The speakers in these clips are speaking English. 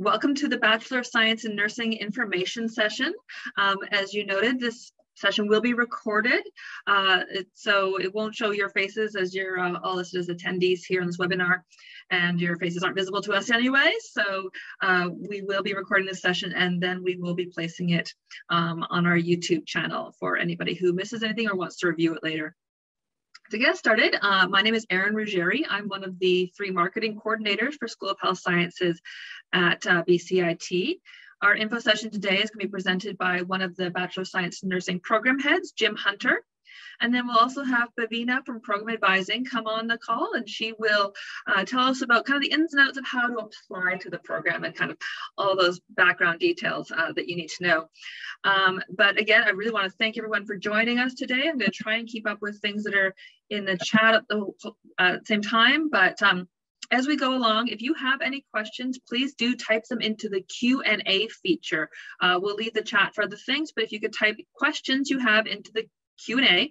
Welcome to the Bachelor of Science in Nursing information session. As you noted, this session will be recorded, so it won't show your faces as you're all listed as attendees here in this webinar, and your faces aren't visible to us anyway. So we will be recording this session, and then we will be placing it on our YouTube channel for anybody who misses anything or wants to review it later. To get started, my name is Erin Ruggieri. I'm one of the three marketing coordinators for School of Health Sciences at BCIT. Our info session today is going to be presented by one of the Bachelor of Science in Nursing program heads, Jim Hunter. And then we'll also have Bavina from Program Advising come on the call, and she will tell us about kind of the ins and outs of how to apply to the program and kind of all those background details that you need to know. But again, I really want to thank everyone for joining us today. I'm going to try and keep up with things that are in the chat at the same time, but as we go along, if you have any questions, please do type them into the Q&A feature. We'll leave the chat for other things, but if you could type questions you have into the Q&A.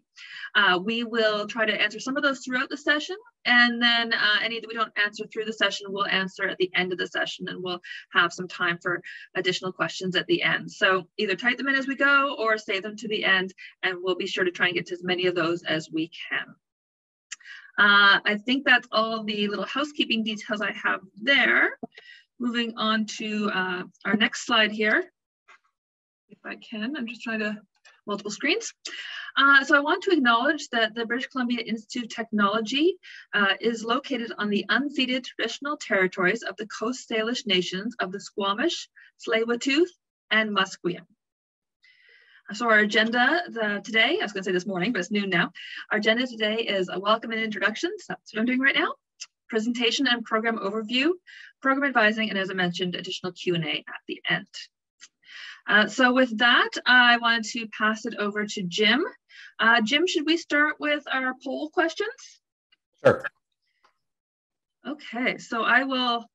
We will try to answer some of those throughout the session, and then any that we don't answer through the session, we'll answer at the end of the session, and we'll have some time for additional questions at the end. So either type them in as we go or save them to the end, and we'll be sure to try and get to as many of those as we can. I think that's all the little housekeeping details I have there. Moving on to our next slide here. If I can, I'm just trying to multiple screens. So I want to acknowledge that the British Columbia Institute of Technology is located on the unceded traditional territories of the Coast Salish nations of the Squamish, Tsleil-Waututh, and Musqueam. So our agenda today, I was going to say this morning, but it's noon now. Our agenda today is a welcome and introductions. That's what I'm doing right now. Presentation and program overview, program advising, and as I mentioned, additional Q&A at the end. So with that, I wanted to pass it over to Jim. Jim, should we start with our poll questions? Sure. Okay, so I will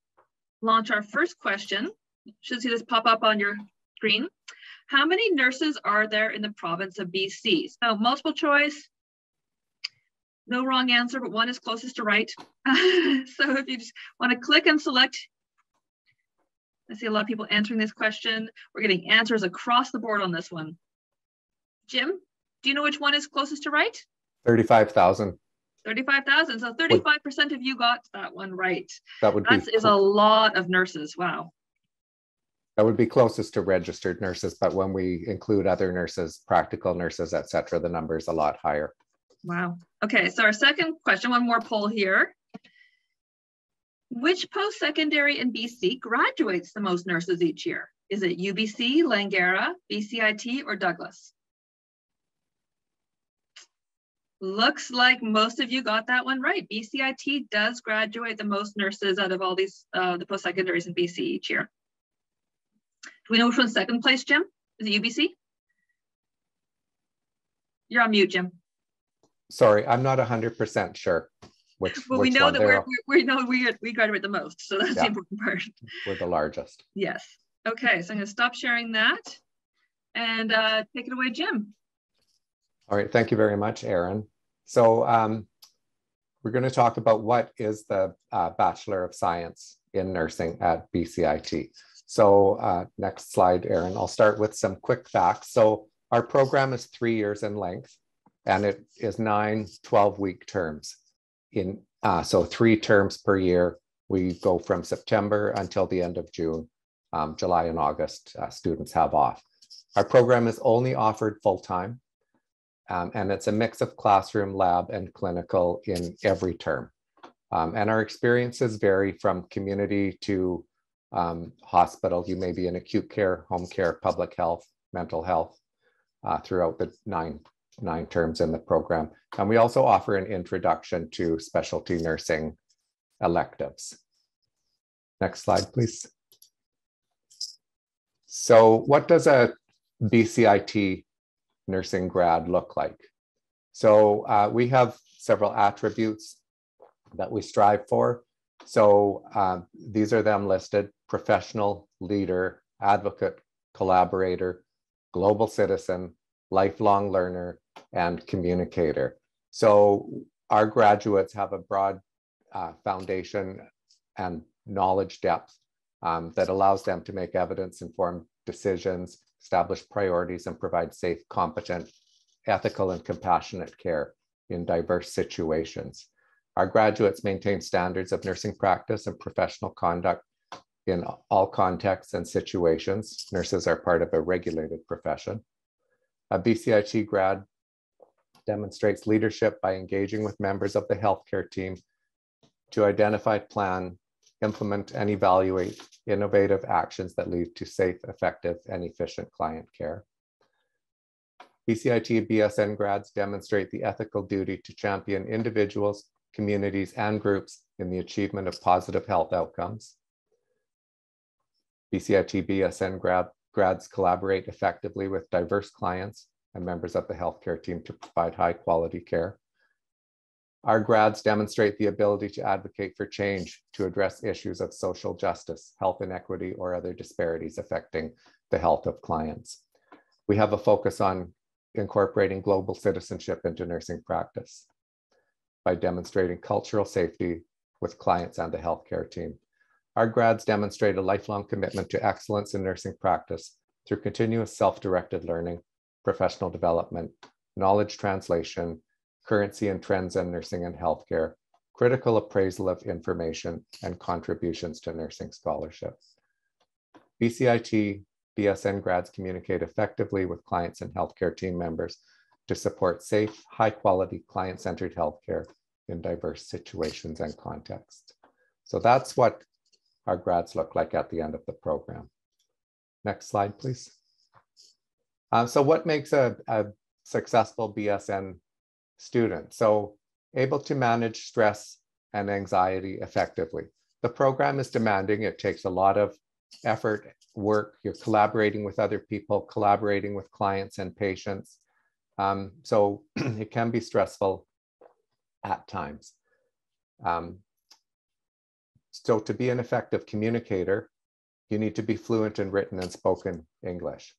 launch our first question. You should see this pop up on your screen. How many nurses are there in the province of BC? So multiple choice, no wrong answer, but one is closest to right. So if you just want to click and select, I see a lot of people answering this question. We're getting answers across the board on this one. Jim, do you know which one is closest to right? 35,000. 35,000. So 35% of you got that one right. That would be a lot of nurses. Wow. That would be closest to registered nurses, but when we include other nurses, practical nurses, et cetera, the number is a lot higher. Wow. Okay. So our second question, one more poll here. Which post-secondary in BC graduates the most nurses each year? Is it UBC, Langara, BCIT, or Douglas? Looks like most of you got that one right. BCIT does graduate the most nurses out of all these, the post-secondaries in BC each year. Do we know which one's second place, Jim? Is it UBC? You're on mute, Jim. Sorry, I'm not 100% sure. Well, we know that we graduate the most, so that's the important part. We're the largest. Yes. Okay, so I'm going to stop sharing that and take it away, Jim. All right, thank you very much, Erin. So we're going to talk about what is the Bachelor of Science in Nursing at BCIT. So next slide, Erin. I'll start with some quick facts. So our program is 3 years in length, and it is 9 12-week terms. So 3 terms per year. We go from September until the end of June. July and August students have off. Our program is only offered full-time, and it's a mix of classroom, lab, and clinical in every term. And our experiences vary from community to hospital. You may be in acute care, home care, public health, mental health throughout the 9 terms in the program. And we also offer an introduction to specialty nursing electives. Next slide, please. So what does a BCIT nursing grad look like? So we have several attributes that we strive for. So these are them listed: professional, leader, advocate, collaborator, global citizen, lifelong learner, and communicator. So our graduates have a broad foundation and knowledge depth that allows them to make evidence-informed decisions, establish priorities, and provide safe, competent, ethical, and compassionate care in diverse situations. Our graduates maintain standards of nursing practice and professional conduct in all contexts and situations. Nurses are part of a regulated profession. A BCIT grad demonstrates leadership by engaging with members of the healthcare team to identify, plan, implement, and evaluate innovative actions that lead to safe, effective, and efficient client care. BCIT BSN grads demonstrate the ethical duty to champion individuals, communities, and groups in the achievement of positive health outcomes. BCIT BSN grads collaborate effectively with diverse clients and members of the healthcare team to provide high quality care. Our grads demonstrate the ability to advocate for change to address issues of social justice, health inequity, or other disparities affecting the health of clients. We have a focus on incorporating global citizenship into nursing practice by demonstrating cultural safety with clients and the healthcare team. Our grads demonstrate a lifelong commitment to excellence in nursing practice through continuous self-directed learning, professional development, knowledge translation, currency and trends in nursing and healthcare, critical appraisal of information, and contributions to nursing scholarship. BCIT BSN grads communicate effectively with clients and healthcare team members to support safe, high-quality, client-centered healthcare in diverse situations and contexts. So that's what our grads look like at the end of the program. Next slide, please. So what makes a successful BSN student? So able to manage stress and anxiety effectively. The program is demanding. It takes a lot of effort, work. You're collaborating with other people, collaborating with clients and patients. So it can be stressful at times. So to be an effective communicator, you need to be fluent in written and spoken English.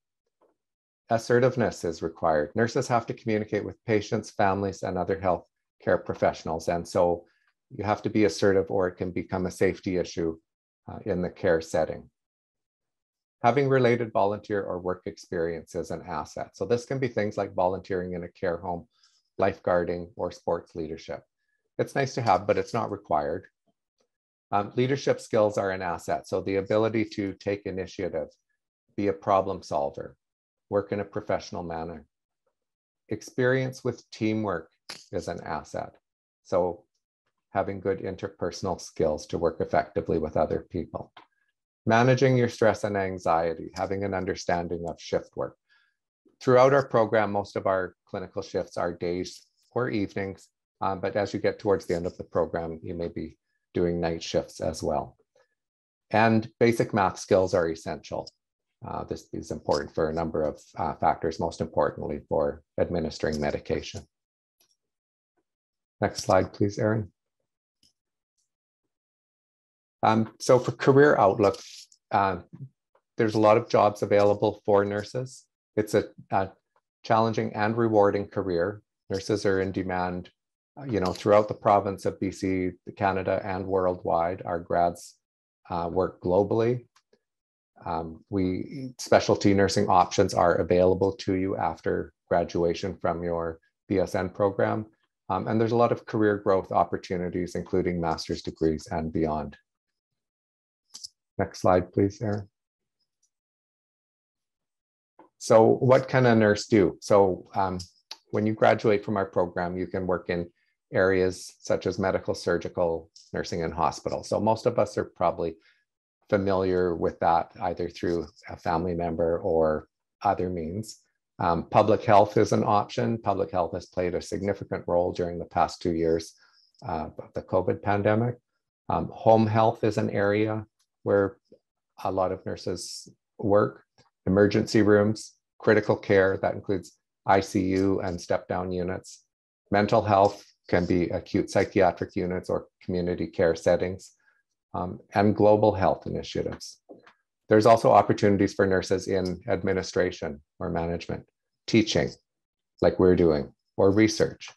Assertiveness is required. Nurses have to communicate with patients, families, and other health care professionals. And so you have to be assertive, or it can become a safety issue in the care setting. Having related volunteer or work experience is an asset. So this can be things like volunteering in a care home, lifeguarding, or sports leadership. It's nice to have, but it's not required. Leadership skills are an asset. So the ability to take initiative, be a problem solver, work in a professional manner. Experience with teamwork is an asset. So having good interpersonal skills to work effectively with other people. Managing your stress and anxiety, having an understanding of shift work. Throughout our program, most of our clinical shifts are days or evenings, but as you get towards the end of the program, you may be doing night shifts as well. And basic math skills are essential. This is important for a number of factors, most importantly for administering medication. Next slide, please, Erin. So for career outlook, there's a lot of jobs available for nurses. It's a challenging and rewarding career. Nurses are in demand, you know, throughout the province of BC, Canada, and worldwide. Our grads work globally. Specialty nursing options are available to you after graduation from your BSN program. And there's a lot of career growth opportunities, including master's degrees and beyond. Next slide, please, Erin. So what can a nurse do? So when you graduate from our program, you can work in areas such as medical, surgical, nursing, and hospital. So most of us are probably familiar with that either through a family member or other means. Public health is an option. Public health has played a significant role during the past 2 years of the COVID pandemic. Home health is an area where a lot of nurses work. Emergency rooms, critical care, that includes ICU and step-down units. Mental health can be acute psychiatric units or community care settings, and global health initiatives. There's also opportunities for nurses in administration or management, teaching, like we're doing, or research.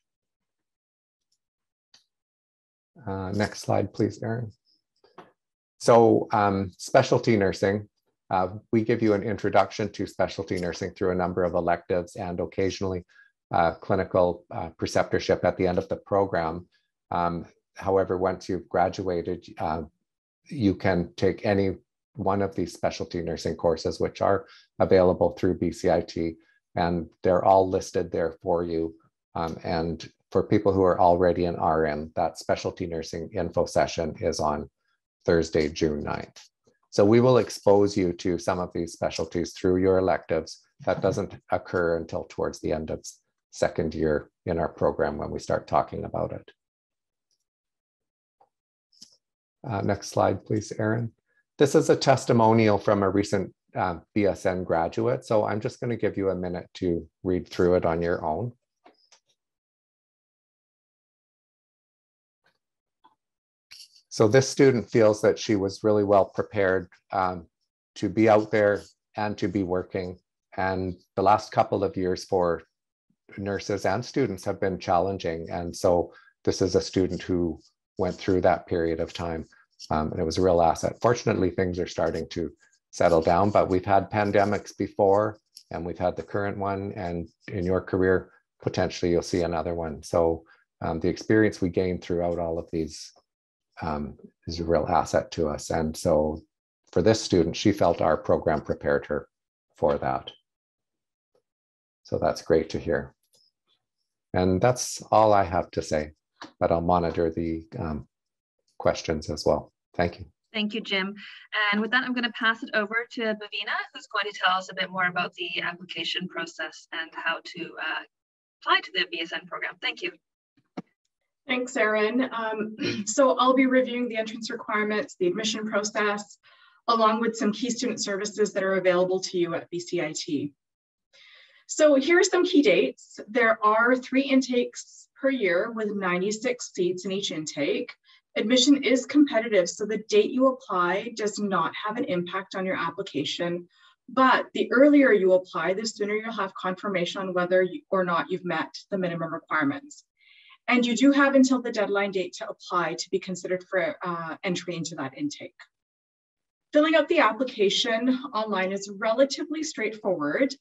Next slide, please, Erin. So specialty nursing, we give you an introduction to specialty nursing through a number of electives and occasionally clinical preceptorship at the end of the program. However, once you've graduated, you can take any one of these specialty nursing courses, which are available through BCIT, and they're all listed there for you. And for people who are already an RN, that specialty nursing info session is on Thursday, June 9th. So we will expose you to some of these specialties through your electives. That doesn't occur until towards the end of second year in our program when we start talking about it. Next slide, please, Erin. This is a testimonial from a recent BSN graduate. So I'm just going to give you a minute to read through it on your own. So this student feels that she was really well prepared to be out there and to be working. And the last couple of years for nurses and students have been challenging. And so this is a student who went through that period of time. And it was a real asset. Fortunately, things are starting to settle down, but we've had pandemics before and we've had the current one. And in your career, potentially you'll see another one. So the experience we gained throughout all of these is a real asset to us. And so for this student, she felt our program prepared her for that. So that's great to hear. And that's all I have to say, but I'll monitor the questions as well. Thank you. Thank you, Jim. And with that, I'm going to pass it over to Bavina, who's going to tell us a bit more about the application process and how to apply to the BSN program. Thank you. Thanks, Erin. So I'll be reviewing the entrance requirements, the admission process, along with some key student services that are available to you at BCIT. So here are some key dates. There are 3 intakes per year with 96 seats in each intake. Admission is competitive, so the date you apply does not have an impact on your application, but the earlier you apply, the sooner you'll have confirmation on whether or not you've met the minimum requirements. And you do have until the deadline date to apply to be considered for entry into that intake. Filling out the application online is relatively straightforward.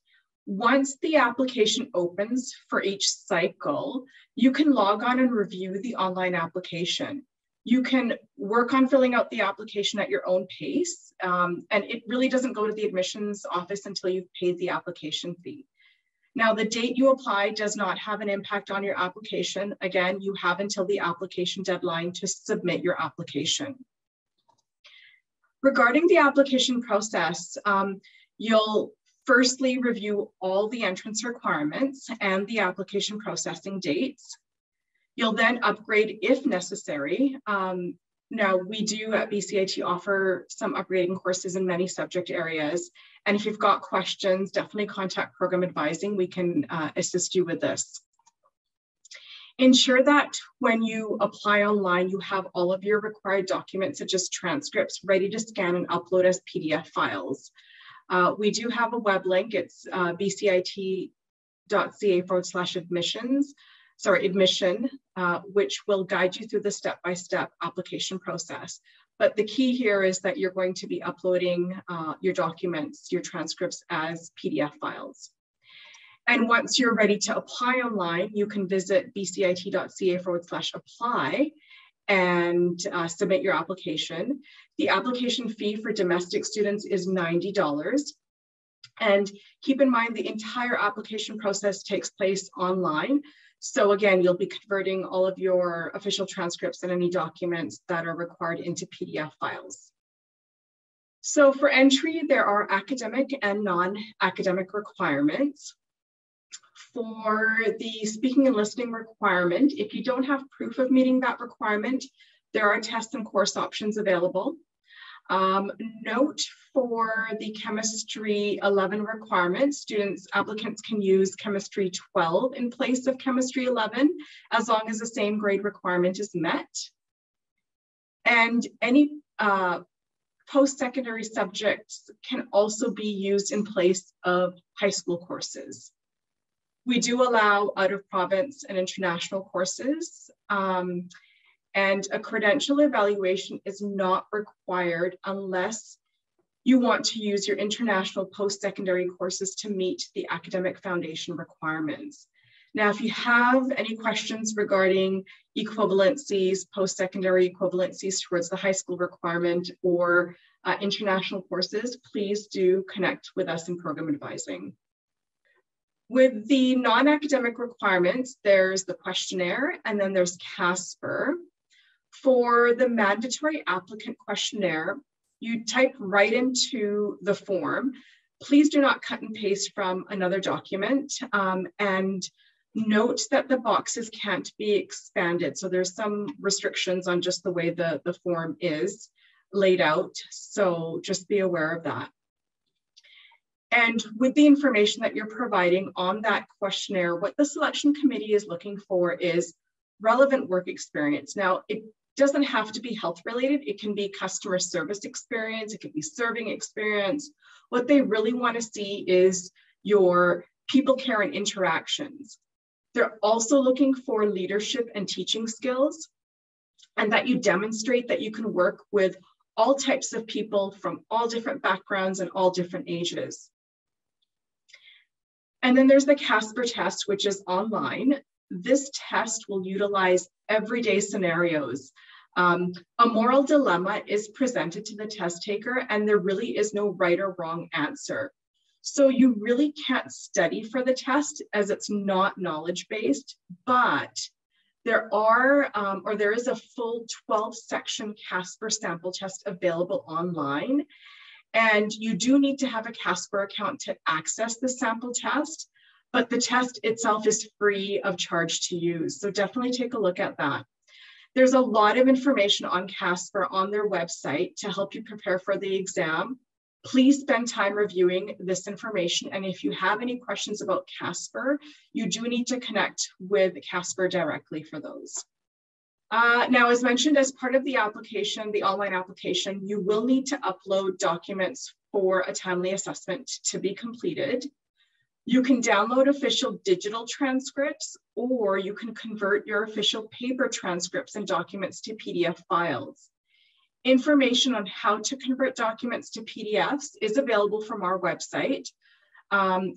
Once the application opens for each cycle, you can log on and review the online application. You can work on filling out the application at your own pace, and it really doesn't go to the admissions office until you've paid the application fee. Now, the date you apply does not have an impact on your application. Again, you have until the application deadline to submit your application. Regarding the application process, you'll firstly review all the entrance requirements and the application processing dates. You'll then upgrade if necessary. Now, we do at BCIT offer some upgrading courses in many subject areas. And if you've got questions, definitely contact program advising. We can assist you with this. Ensure that when you apply online, you have all of your required documents, such as transcripts, ready to scan and upload as PDF files. We do have a web link. It's bcit.ca/admissions. Sorry, admission, which will guide you through the step-by-step application process. But the key here is that you're going to be uploading your documents, your transcripts as PDF files. And once you're ready to apply online, you can visit bcit.ca/apply and submit your application. The application fee for domestic students is $90. And keep in mind, the entire application process takes place online. So again, you'll be converting all of your official transcripts and any documents that are required into PDF files. So for entry, there are academic and non-academic requirements. For the speaking and listening requirement, if you don't have proof of meeting that requirement, there are test and course options available. Note for the Chemistry 11 requirement, applicants can use Chemistry 12 in place of Chemistry 11, as long as the same grade requirement is met. And any post-secondary subjects can also be used in place of high school courses. We do allow out-of-province and international courses. And a credential evaluation is not required unless you want to use your international post-secondary courses to meet the academic foundation requirements. Now, if you have any questions regarding equivalencies, post-secondary equivalencies towards the high school requirement or international courses, please do connect with us in program advising. With the non-academic requirements, there's the questionnaire and then there's CASPER. For the mandatory applicant questionnaire, you type right into the form. Please do not cut and paste from another document, and note that the boxes can't be expanded. So there's some restrictions on just the way the form is laid out. So just be aware of that. And with the information that you're providing on that questionnaire, what the selection committee is looking for is relevant work experience. Now, it doesn't have to be health related. It can be customer service experience. It could be serving experience. What they really want to see is your people care and interactions. They're also looking for leadership and teaching skills, and that you demonstrate that you can work with all types of people from all different backgrounds and all different ages. And then there's the CASPER test, which is online. This test will utilize everyday scenarios. A moral dilemma is presented to the test taker, and there really is no right or wrong answer. So you really can't study for the test as it's not knowledge-based, but there are, there is a full 12-section CASPER sample test available online. And you do need to have a CASPER account to access the sample test, but the test itself is free of charge to use. So definitely take a look at that. There's a lot of information on CASPER on their website to help you prepare for the exam. Please spend time reviewing this information. And if you have any questions about CASPER, you do need to connect with CASPER directly for those. Now, as mentioned, as part of the application, the online application, you will need to upload documents for a timely assessment to be completed. You can download official digital transcripts, or you can convert your official paper transcripts and documents to PDF files. Information on how to convert documents to PDFs is available from our website.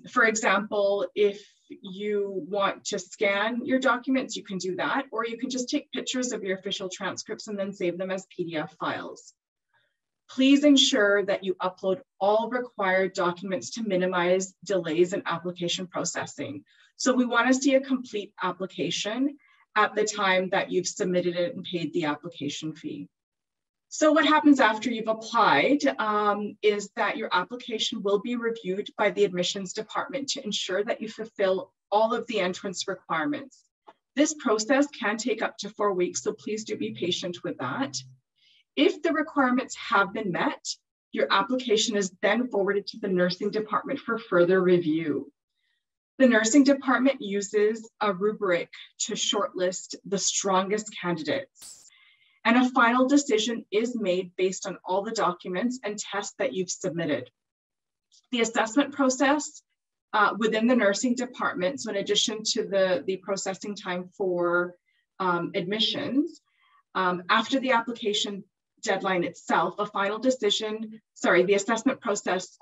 For example, if you want to scan your documents, you can do that, or you can just take pictures of your official transcripts and then save them as PDF files. Please ensure that you upload all required documents to minimize delays in application processing. So we want to see a complete application at the time that you've submitted it and paid the application fee. So what happens after you've applied is that your application will be reviewed by the admissions department to ensure that you fulfill all of the entrance requirements. This process can take up to 4 weeks, so please do be patient with that. If the requirements have been met, your application is then forwarded to the nursing department for further review. The nursing department uses a rubric to shortlist the strongest candidates. And a final decision is made based on all the documents and tests that you've submitted. The assessment process within the nursing department, so in addition to the processing time for admissions, after the application deadline itself, a final decision, sorry, the assessment process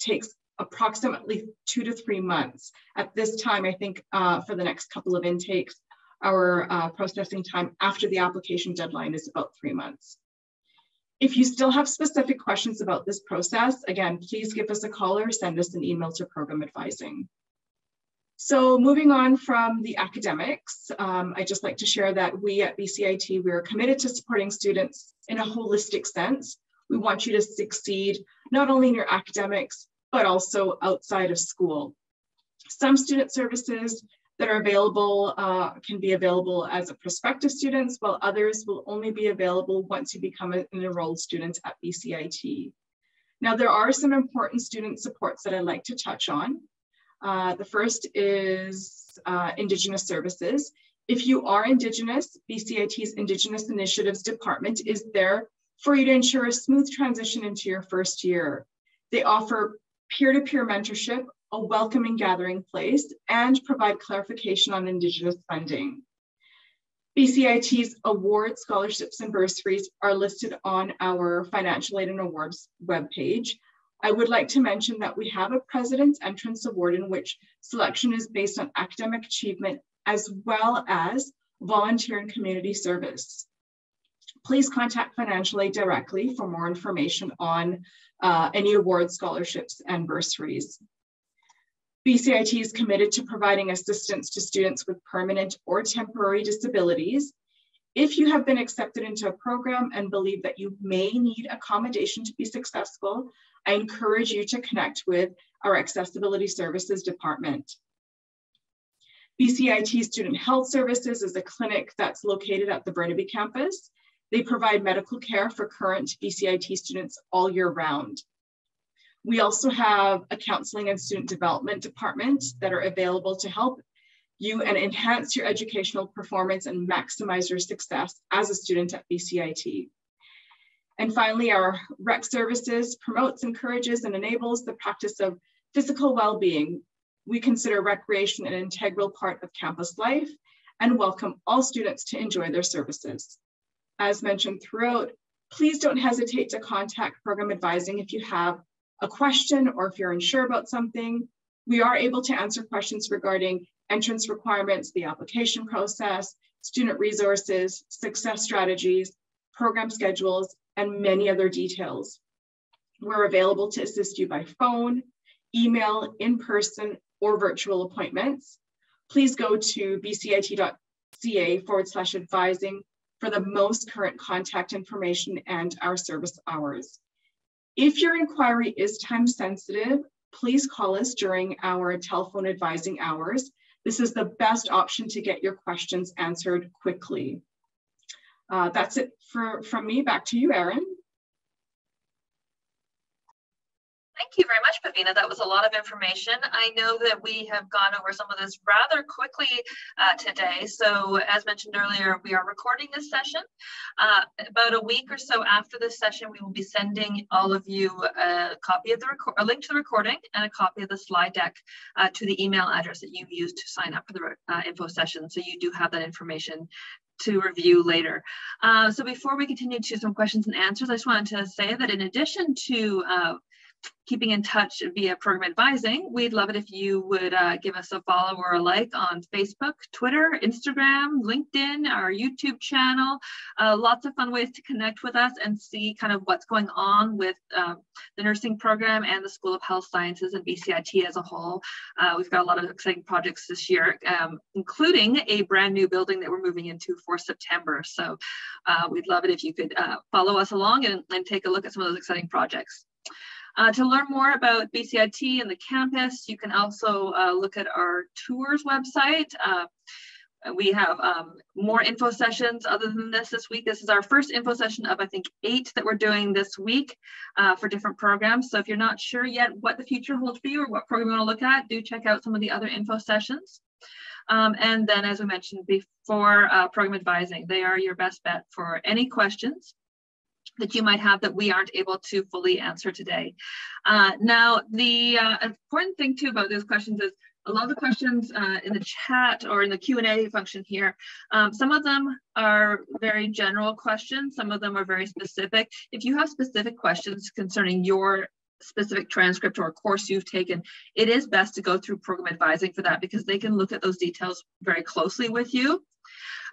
takes approximately 2 to 3 months. At this time, I think for the next couple of intakes, our processing time after the application deadline is about 3 months. If you still have specific questions about this process, again, please give us a call or send us an email to program advising. So moving on from the academics, I'd just like to share that we at BCIT, we are committed to supporting students in a holistic sense. We want you to succeed not only in your academics, but also outside of school. Some student services that are available can be available as a prospective student, while others will only be available once you become an enrolled student at BCIT. Now, there are some important student supports that I'd like to touch on. The first is Indigenous services. If you are Indigenous, BCIT's Indigenous Initiatives Department is there for you to ensure a smooth transition into your first year. They offer peer-to-peer mentorship, a welcoming gathering place, and provide clarification on Indigenous funding. BCIT's awards, scholarships, and bursaries are listed on our financial aid and awards webpage. I would like to mention that we have a President's Entrance Award in which selection is based on academic achievement as well as volunteer and community service. Please contact financial aid directly for more information on any awards, scholarships, and bursaries. BCIT is committed to providing assistance to students with permanent or temporary disabilities. If you have been accepted into a program and believe that you may need accommodation to be successful, I encourage you to connect with our Accessibility Services Department. BCIT Student Health Services is a clinic that's located at the Burnaby campus. They provide medical care for current BCIT students all year round. We also have a counseling and student development department that are available to help you and enhance your educational performance and maximize your success as a student at BCIT. And finally, our rec services promotes, encourages, and enables the practice of physical well-being. We consider recreation an integral part of campus life and welcome all students to enjoy their services. As mentioned throughout, please don't hesitate to contact program advising if you have a question or if you're unsure about something. We are able to answer questions regarding entrance requirements, the application process, student resources, success strategies, program schedules, and many other details. We're available to assist you by phone, email, in person, or virtual appointments. Please go to bcit.ca/advising for the most current contact information and our service hours. If your inquiry is time sensitive, please call us during our telephone advising hours. This is the best option to get your questions answered quickly. That's it from me. Back to you, Erin. Thank you very much, Bavina. That was a lot of information. I know that we have gone over some of this rather quickly today. So as mentioned earlier, we are recording this session. About a week or so after this session, we will be sending all of you a copy of the a link to the recording and a copy of the slide deck to the email address that you used to sign up for the info session. So you do have that information to review later. So before we continue to some questions and answers, I just wanted to say that in addition to keeping in touch via program advising, we'd love it if you would give us a follow or a like on Facebook, Twitter, Instagram, LinkedIn, our YouTube channel. Lots of fun ways to connect with us and see kind of what's going on with the nursing program and the School of Health Sciences and BCIT as a whole. We've got a lot of exciting projects this year, including a brand new building that we're moving into for September. So we'd love it if you could follow us along and take a look at some of those exciting projects. To learn more about BCIT and the campus, you can also look at our tours website. We have more info sessions other than this week. This is our first info session of, I think, 8 that we're doing this week for different programs. So if you're not sure yet what the future holds for you or what program you want to look at, do check out some of the other info sessions. And then, as we mentioned before, program advising. They are your best bet for any questions that you might have that we aren't able to fully answer today. Now, the important thing too about those questions is a lot of the questions in the chat or in the Q&A function here, some of them are very general questions, some of them are very specific. If you have specific questions concerning your specific transcript or course you've taken, it is best to go through program advising for that because they can look at those details very closely with you.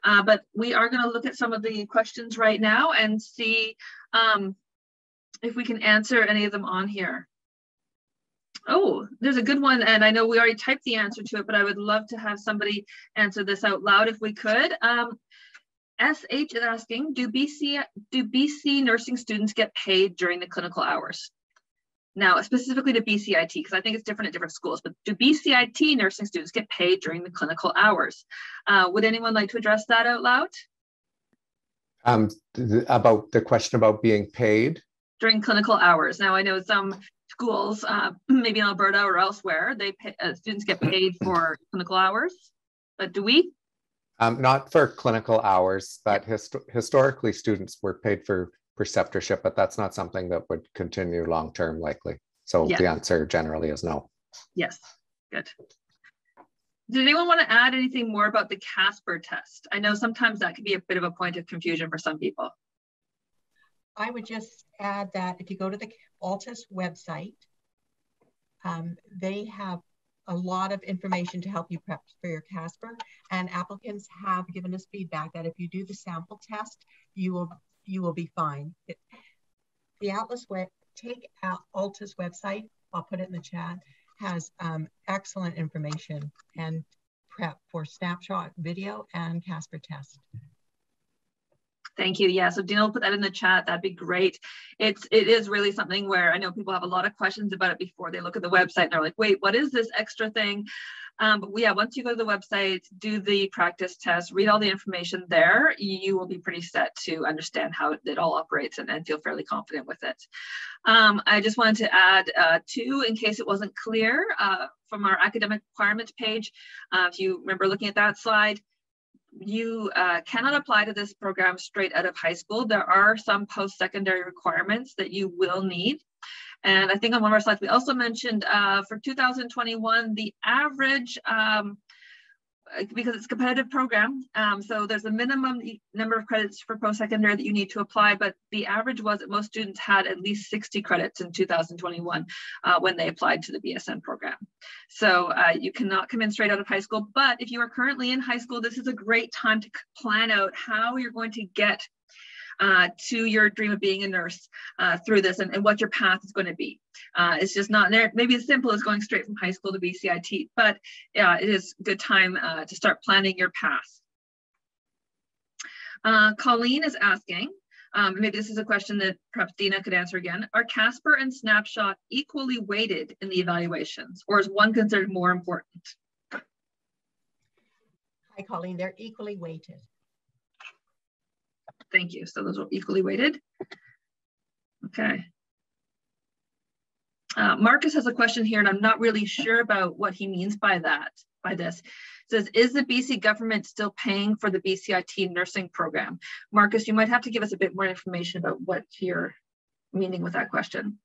But we are going to look at some of the questions right now and see if we can answer any of them on here. Oh, there's a good one, and I know we already typed the answer to it, but I would love to have somebody answer this out loud if we could. SH is asking, do BC nursing students get paid during the clinical hours? Now, specifically to BCIT, because I think it's different at different schools, but do BCIT nursing students get paid during the clinical hours? Would anyone like to address that out loud? About the question about being paid? During clinical hours. Now, I know some schools, maybe in Alberta or elsewhere, they pay, students get paid for clinical hours, but do we? Not for clinical hours, but historically students were paid for preceptorship, but that's not something that would continue long term likely. So yes, the answer generally is no. Yes, good. Did anyone want to add anything more about the CASPER test? I know sometimes that can be a bit of a point of confusion for some people. I would just add that if you go to the Altus website, they have a lot of information to help you prep for your CASPER, and applicants have given us feedback that if you do the sample test, you will be fine. The Atlas web, take Altus website, I'll put it in the chat, has excellent information and prep for snapshot video and CASPER test. Thank you. Yeah, so Dina will put that in the chat. That'd be great. It is really something where I know people have a lot of questions about it before they look at the website and they're like, wait, what is this extra thing? But yeah, once you go to the website, do the practice test, read all the information there, you will be pretty set to understand how it all operates and feel fairly confident with it. I just wanted to add too, in case it wasn't clear from our academic requirements page, if you remember looking at that slide, you cannot apply to this program straight out of high school. There are some post-secondary requirements that you will need. And I think on one of our slides, we also mentioned for 2021, the average, because it's a competitive program, so there's a minimum number of credits for post-secondary that you need to apply, but the average was that most students had at least 60 credits in 2021 when they applied to the BSN program. So you cannot come in straight out of high school, but if you are currently in high school, this is a great time to plan out how you're going to get to your dream of being a nurse through this and what your path is going to be. It's just not there, maybe as simple as going straight from high school to BCIT, but it is a good time to start planning your path. Colleen is asking, maybe this is a question that perhaps Dina could answer again. Are CASPER and Snapshot equally weighted in the evaluations, or is one considered more important? Hi, Colleen, they're equally weighted. Thank you. So those are equally weighted. Okay. Marcus has a question here, and I'm not really sure about what he means by that, by this. It says, is the BC government still paying for the BCIT nursing program? Marcus, you might have to give us a bit more information about what you're meaning with that question.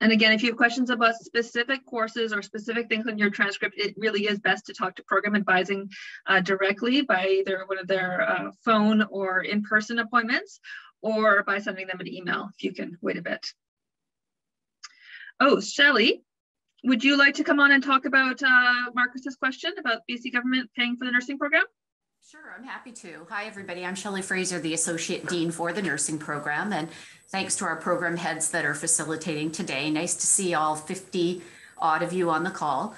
And again, if you have questions about specific courses or specific things on your transcript, it really is best to talk to program advising directly by either one of their phone or in-person appointments, or by sending them an email if you can wait a bit. Oh, Shelley, would you like to come on and talk about Marcus's question about BC government paying for the nursing program? Sure, I'm happy to. Hi, everybody. I'm Shelley Fraser, the Associate Dean for the Nursing Program, and thanks to our program heads that are facilitating today. Nice to see all 50 odd of you on the call.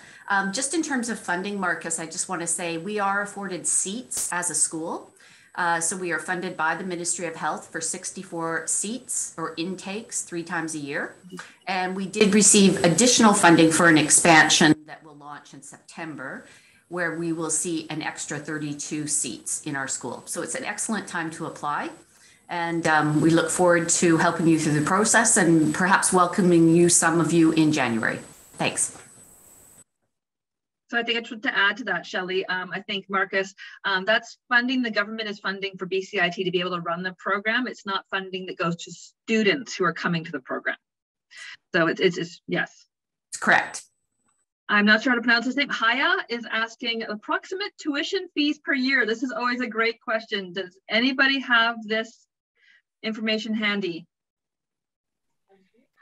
Just in terms of funding, Marcus, I just want to say we are afforded seats as a school. So we are funded by the Ministry of Health for 64 seats or intakes 3 times a year. And we did receive additional funding for an expansion that will launch in September, where we will see an extra 32 seats in our school. So it's an excellent time to apply. And we look forward to helping you through the process and perhaps welcoming you, some of you, in January. Thanks. So I think I should add to that, Shelley. I think, Marcus, that's funding. The government is funding for BCIT to be able to run the program. It's not funding that goes to students who are coming to the program. So it's yes. It's correct. I'm not sure how to pronounce his name. Haya is asking approximate tuition fees per year. This is always a great question. Does anybody have this information handy?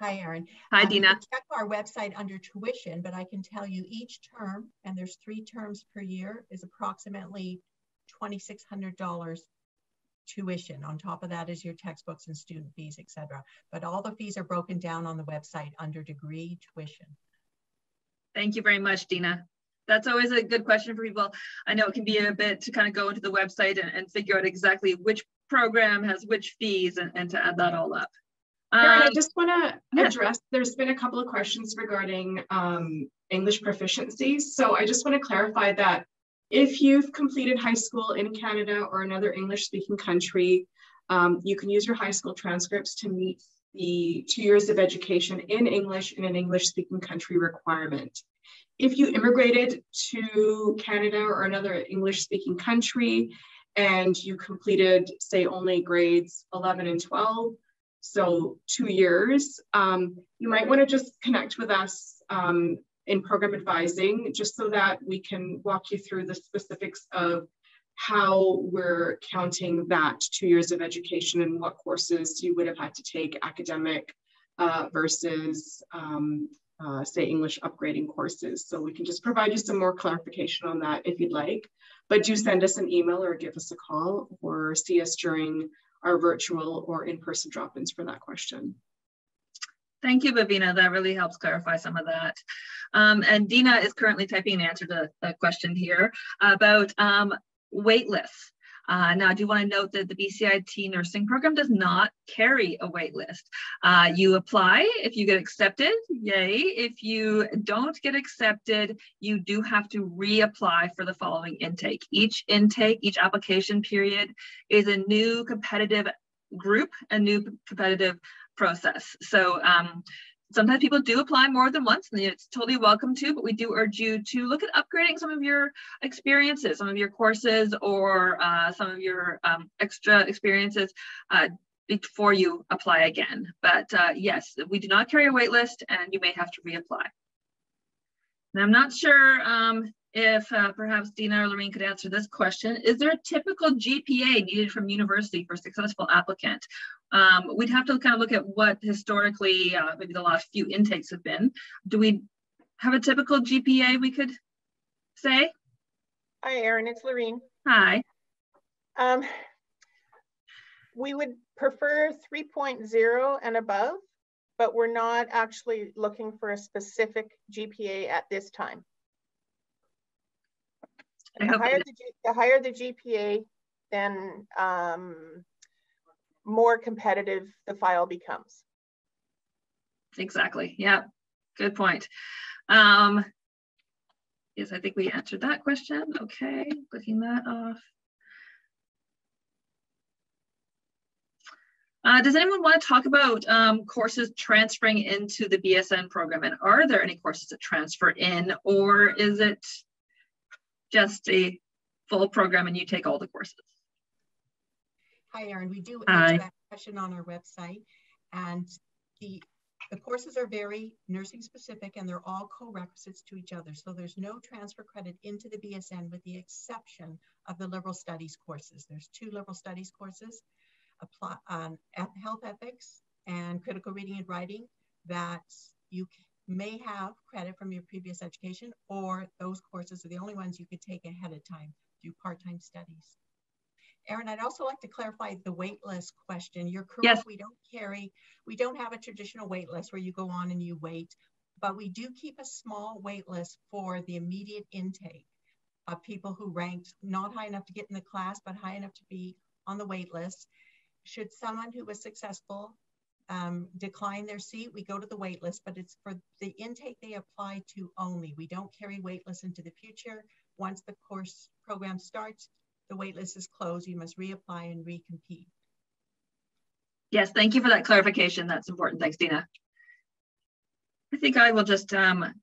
Hi, Erin. Hi, Dina. Check our website under tuition, but I can tell you each term, and there's 3 terms per year, is approximately $2,600 tuition. On top of that is your textbooks and student fees, et cetera. But all the fees are broken down on the website under degree tuition. Thank you very much, Dina. That's always a good question for people. I know it can be a bit to kind of go into the website and figure out exactly which program has which fees and to add that all up. Erin, I just want to address, there's been a couple of questions regarding English proficiency. So I just want to clarify that if you've completed high school in Canada or another English-speaking country, you can use your high school transcripts to meet the 2 years of education in English in an English-speaking country requirement. If you immigrated to Canada or another English-speaking country and you completed, say, only grades 11 and 12, so 2 years, you might want to just connect with us in program advising, just so that we can walk you through the specifics of how we're counting that 2 years of education and what courses you would have had to take, academic versus say English upgrading courses. So we can just provide you some more clarification on that if you'd like, but do send us an email or give us a call or see us during our virtual or in-person drop-ins for that question. Thank you, Bavina. That really helps clarify some of that. And Dina is currently typing an answer to a question here about waitlists. Now, I do want to note that the BCIT nursing program does not carry a waitlist. You apply if you get accepted, yay. If you don't get accepted, you do have to reapply for the following intake. Each application period is a new competitive group, a new competitive process. So sometimes people do apply more than once, and it's totally welcome to, but we do urge you to look at upgrading some of your experiences, some of your courses, or some of your extra experiences before you apply again. But yes, we do not carry a wait list, and you may have to reapply. And I'm not sure if perhaps Dina or Laureen could answer this question. Is there a typical GPA needed from university for a successful applicant? We'd have to kind of look at what historically maybe the last few intakes have been. Do we have a typical GPA we could say? Hi, Erin, it's Laureen. Hi. We would prefer 3.0 and above, but we're not actually looking for a specific GPA at this time. The higher the GPA, then more competitive the file becomes. Exactly, yeah, good point. Yes, I think we answered that question. Okay, clicking that off. Does anyone want to talk about courses transferring into the BSN program, and are there any courses that transfer in, or is it just a full program and you take all the courses? Hi, Erin. We do answer that question on our website, and the courses are very nursing specific, and they're all co-requisites to each other. So there's no transfer credit into the BSN with the exception of the liberal studies courses. There's two liberal studies courses, health ethics and critical reading and writing, that you may have credit from your previous education, or those courses are the only ones you could take ahead of time through part-time studies. Erin, I'd also like to clarify the waitlist question. You're correct, yes. We don't have a traditional waitlist where you go on and you wait, but we do keep a small waitlist for the immediate intake of people who ranked not high enough to get in the class, but high enough to be on the waitlist. Should someone who was successful decline their seat, we go to the wait list, but it's for the intake they apply to only. We don't carry wait lists into the future. Once the course program starts, the wait list is closed. You must reapply and recompete. Yes, thank you for that clarification. That's important. Thanks, Dina. I think I will just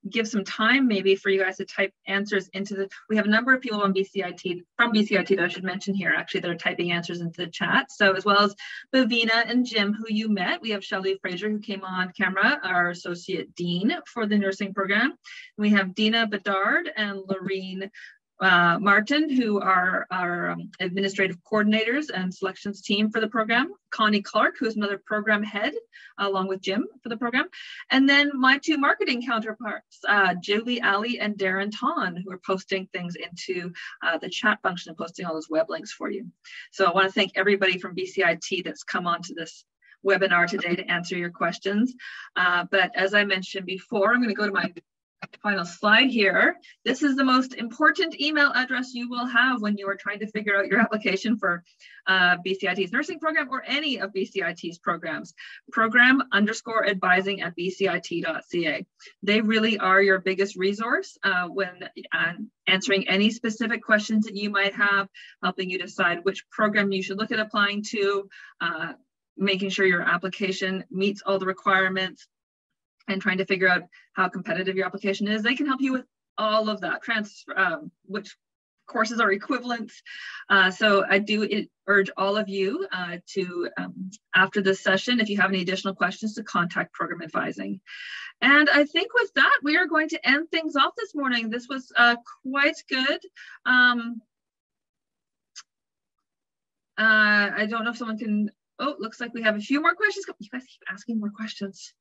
give some time maybe for you guys to type answers into the, we have a number of people on BCIT, from BCIT that I should mention here actually, that are typing answers into the chat. So as well as Bavina and Jim, who you met, we have Shelley Fraser, who came on camera, our associate dean for the nursing program. We have Dina Bedard and Laureen Martin, who are our administrative coordinators and selections team for the program. Connie Clark, who is another program head, along with Jim for the program. And then my two marketing counterparts, Julie Alley and Darren Ton, who are posting things into the chat function and posting all those web links for you. So I want to thank everybody from BCIT that's come onto this webinar today to answer your questions. But as I mentioned before, I'm going to go to my final slide here. This is the most important email address you will have when you are trying to figure out your application for BCIT's nursing program or any of BCIT's programs. program_advising@bcit.ca. They really are your biggest resource when answering any specific questions that you might have, helping you decide which program you should look at applying to, making sure your application meets all the requirements, and trying to figure out how competitive your application is. They can help you with all of that, which courses are equivalents. So I do urge all of you to, after this session, if you have any additional questions, to contact Program Advising. And I think with that, we are going to end things off this morning. This was quite good. I don't know if someone can, oh, looks like we have a few more questions. You guys keep asking more questions.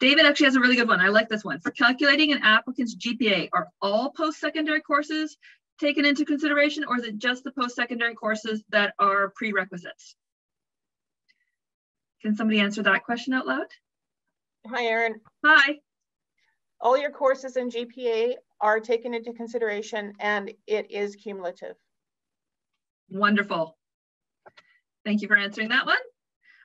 David actually has a really good one. I like this one. For calculating an applicant's GPA, are all post-secondary courses taken into consideration, or is it just the post-secondary courses that are prerequisites? Can somebody answer that question out loud? Hi, Erin. Hi. All your courses in GPA are taken into consideration, and it is cumulative. Wonderful. Thank you for answering that one.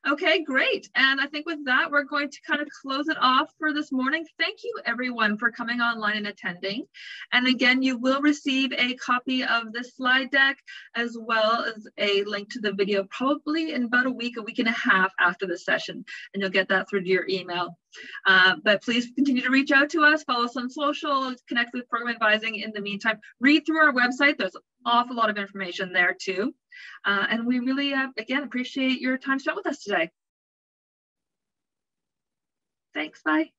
Okay, great. And I think with that, we're going to kind of close it off for this morning. Thank you everyone for coming online and attending. And again, you will receive a copy of this slide deck as well as a link to the video probably in about a week and a half after the session. And you'll get that through to your email. But please continue to reach out to us, follow us on social, connect with Program Advising in the meantime. Read through our website. There's an awful lot of information there too. And we really, again, appreciate your time spent with us today. Thanks, bye.